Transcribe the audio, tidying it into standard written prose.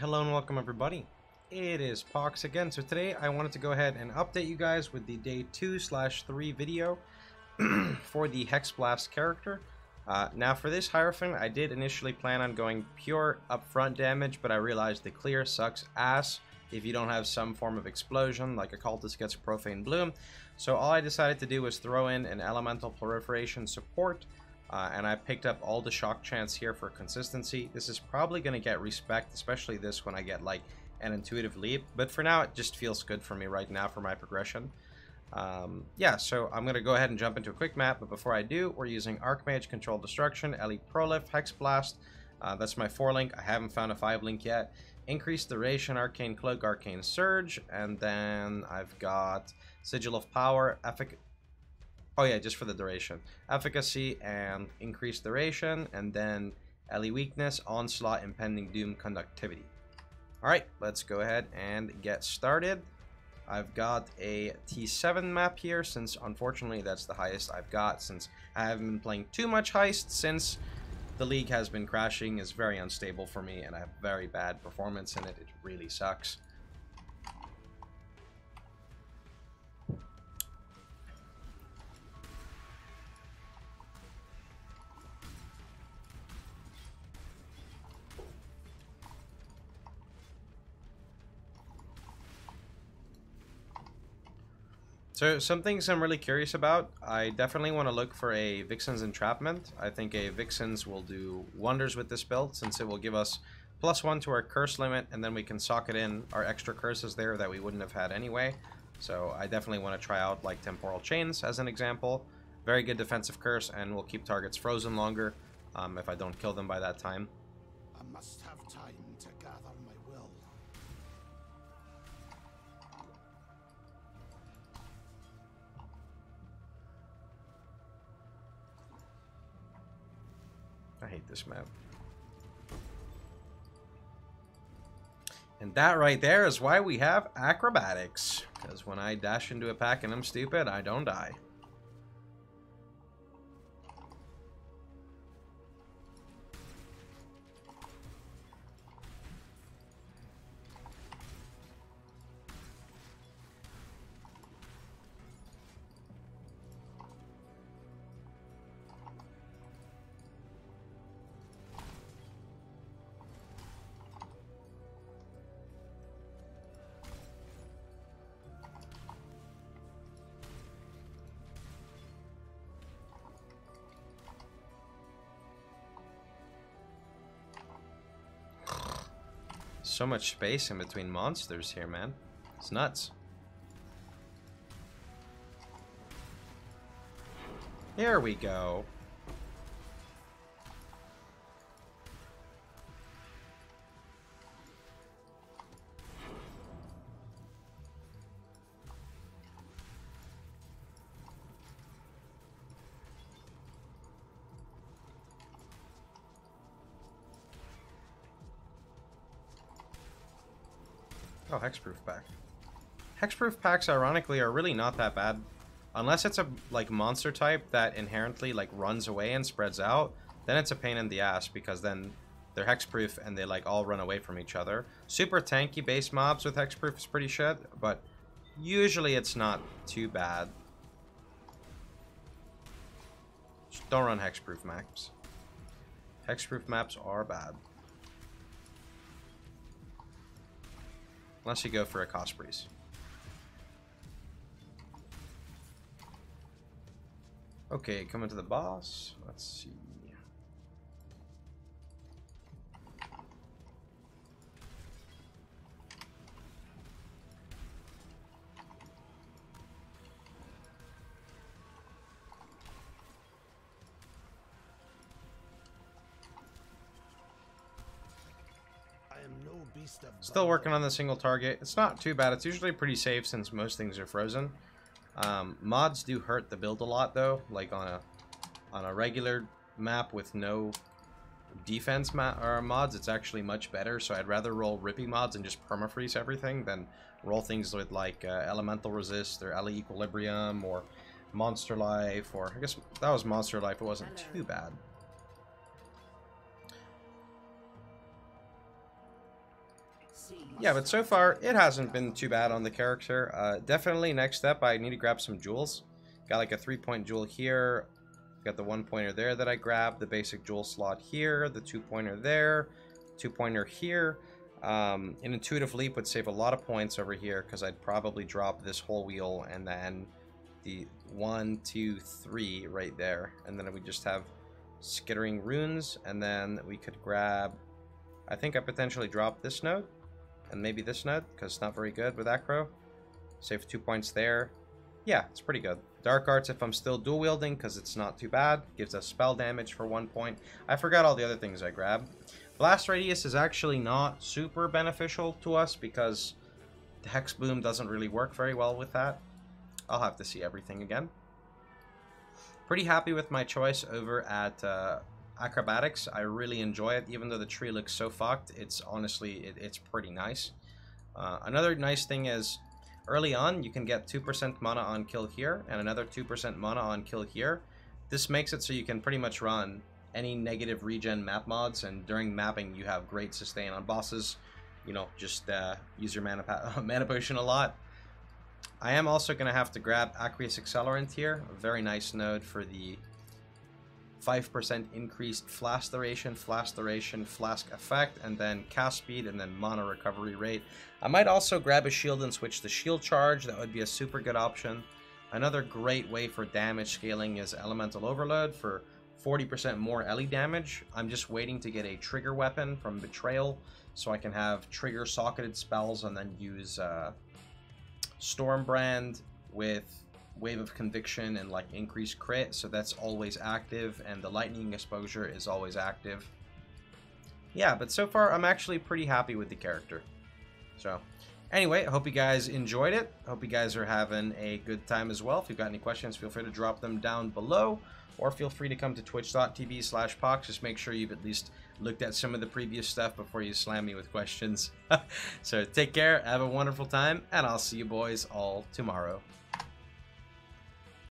Hello and welcome everybody, it is Pox again. So today I wanted to go ahead and update you guys with the day 2/3 video for the Hex Blast character. Now for this Hierophant, I did initially plan on going pure upfront damage, but I realized the clear sucks ass if you don't have some form of explosion, like Occultus gets Profane Bloom. So all I decided to do was throw in an elemental proliferation support. And I picked up all the shock chance here for consistency. This is probably going to get respect, especially this when I get like an intuitive leap. But for now, it just feels good for me right now for my progression. Yeah, so I'm going to go ahead and jump into a quick map. But before I do, we're using Archmage, Control Destruction, Elite Prolif, Hex Blast. That's my 4-link. I haven't found a 5-link yet. Increased Duration, Arcane Cloak, Arcane Surge. And then I've got Sigil of Power, Efficacy. Oh yeah, just for the duration. Efficacy and increased duration, and then LE Weakness, Onslaught, Impending Doom, Conductivity. Alright, let's go ahead and get started. I've got a T7 map here, since unfortunately that's the highest I've got, since I haven't been playing too much Heist, since the league has been crashing, is very unstable for me, and I have very bad performance in it. It really sucks. So some things I'm really curious about, I definitely want to look for a Vixen's Entrapment. I think a Vixen's will do wonders with this build, since it will give us +1 to our curse limit, and then we can socket in our extra curses there that we wouldn't have had anyway. So I definitely want to try out like Temporal Chains as an example. Very good defensive curse, and will keep targets frozen longer if I don't kill them by that time. I must have time to gather my will. I hate this map. And that right there is why we have acrobatics. Because when I dash into a pack and I'm stupid, I don't die. So much space in between monsters here, man. It's nuts. Here we go. Oh, hexproof pack. Hexproof packs, ironically, are really not that bad, unless it's a like monster type that inherently like runs away and spreads out. Then it's a pain in the ass because then they're hexproof and they like all run away from each other. Super tanky base mobs with hexproof is pretty shit, but usually it's not too bad. Just don't run hexproof maps. Hexproof maps are bad. Unless you go for a cost breeze. Okay, coming to the boss. Let's see. Still working on the single target. It's not too bad. It's usually pretty safe since most things are frozen. Mods do hurt the build a lot though. Like on a regular map with no defense mods, it's actually much better. So I'd rather roll rippy mods and just permafreeze everything than roll things with like elemental resist or LE equilibrium or monster life, or I guess that was monster life. It wasn't too bad. Yeah, but so far, it hasn't been too bad on the character. Definitely, next step, I need to grab some jewels. Got like a 3-point jewel here. Got the 1-pointer there that I grabbed. The basic jewel slot here. The 2-pointer there. 2-pointer here. An intuitive leap would save a lot of points over here, because I'd probably drop this whole wheel and then the 1, 2, 3 right there. And then we just have skittering runes. And then we could grab... I think I potentially dropped this node. And maybe this node, because it's not very good with Acro. Save 2 points there. Yeah, it's pretty good. Dark Arts, if I'm still dual wielding, because it's not too bad. Gives us spell damage for 1 point. I forgot all the other things I grabbed. Blast Radius is actually not super beneficial to us, because the Hex Boom doesn't really work very well with that. I'll have to see everything again. Pretty happy with my choice over at Acrobatics. I really enjoy it, even though the tree looks so fucked. It's honestly, it's pretty nice. Another nice thing is, early on, you can get 2% mana on kill here, and another 2% mana on kill here. This makes it so you can pretty much run any negative regen map mods, and during mapping, you have great sustain on bosses. You know, just use your mana potion a lot. I am also going to have to grab Aqueous Accelerant here, a very nice node for the 5% increased flask duration, flask effect, and then cast speed, and then mana recovery rate. I might also grab a shield and switch to shield charge. That would be a super good option. Another great way for damage scaling is elemental overload for 40% more Ellie damage. I'm just waiting to get a trigger weapon from Betrayal so I can have trigger socketed spells and then use Stormbrand with Wave of Conviction and like increased crit, so that's always active, and the Lightning Exposure is always active. Yeah, but so far I'm actually pretty happy with the character. So anyway, I hope you guys enjoyed it. I hope you guys are having a good time as well. If you've got any questions, feel free to drop them down below, or feel free to come to twitch.tv/pox. Just make sure you've at least looked at some of the previous stuff before you slam me with questions. So take care, have a wonderful time, and I'll see you boys all tomorrow.